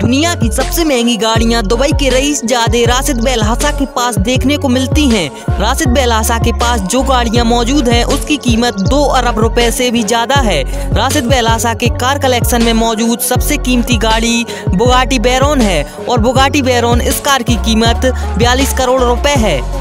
दुनिया की सबसे महंगी गाड़ियां दुबई के रईस जादे राशिद बेलासा के पास देखने को मिलती हैं। राशिद बेलासा के पास जो गाड़ियां मौजूद हैं उसकी कीमत 2 अरब रुपए से भी ज्यादा है। राशिद बेलासा के कार कलेक्शन में मौजूद सबसे कीमती गाड़ी बुगाटी बैरन है और बुगाटी बैरन इस कार की कीमत 42 करोड़ रुपए है।